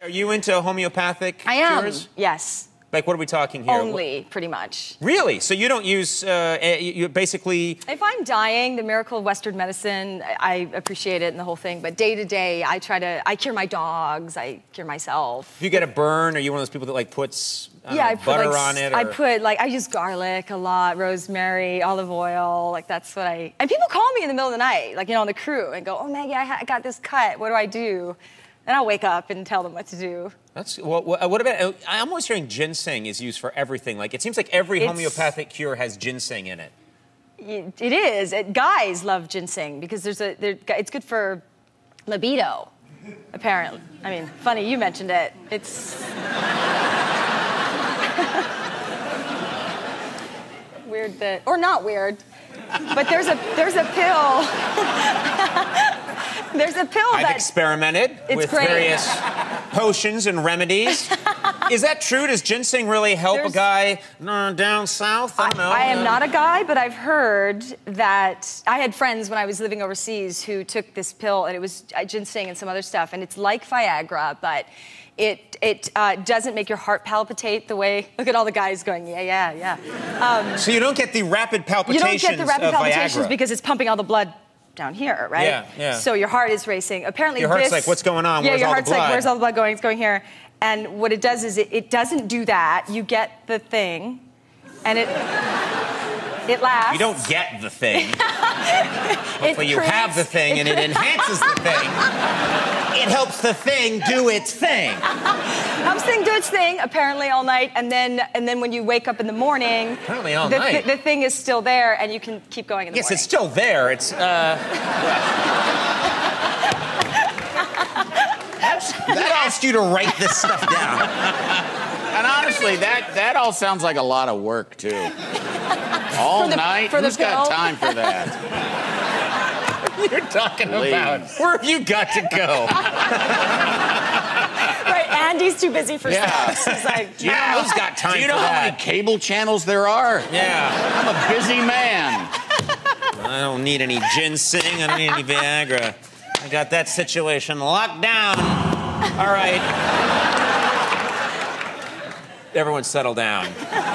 Are you into homeopathic cures? I am, yes. Like, what are we talking here? Only, pretty much. Really? So you don't use, you basically... If I'm dying, the miracle of Western medicine, I appreciate it and the whole thing. But day to day, I try to, I cure my dogs, I cure myself. If you get a burn, are you one of those people that, like, puts butter on it? Or... I put, like, I use garlic a lot, rosemary, olive oil. Like, that's what I... And people call me in the middle of the night, like, you know, on the crew, and go, oh, Maggie, I got this cut. What do I do? And I'll wake up and tell them what to do. That's, well, what about, I'm always hearing ginseng is used for everything. Like, it seems like every homeopathic cure has ginseng in it. It is. Guys love ginseng because there's a, it's good for libido, apparently. I mean, funny, you mentioned it. It's... weird that, or not weird, but there's a pill... There's a pill that... I've experimented with various potions and remedies. Is that true? Does ginseng really help a guy down south? I don't know. I am not a guy, but I've heard that... I had friends when I was living overseas who took this pill, and it was ginseng and some other stuff, and it's like Viagra, but it doesn't make your heart palpitate the way... Look at all the guys going, yeah, yeah, yeah. So you don't get the rapid palpitations of Viagra. You don't get the rapid palpitations because it's pumping all the blood down here, right? Yeah, yeah. So your heart is racing. Apparently your heart's like, what's going on? Yeah, your heart's like, where's all the blood going? It's going here. And what it does is it doesn't do that. You get the thing, and it lasts. You don't get the thing. Hopefully you have the thing, and it enhances the thing. It helps the thing do its thing. Helps the thing do its thing, apparently all night, and then when you wake up in the morning... Apparently all night. The thing is still there, and you can keep going in the morning. Yes, it's still there. It's, That asked you to write this stuff down. And honestly, that all sounds like a lot of work, too. All night? Who's got time for that? You're talking about? Where have you got to go? Right, Andy's too busy for sex. He's like, yeah, who's got time for that? Do you know how many cable channels there are? Yeah. I'm a busy man. I don't need any ginseng, I don't need any Viagra. I got that situation locked down. All right. Everyone settle down.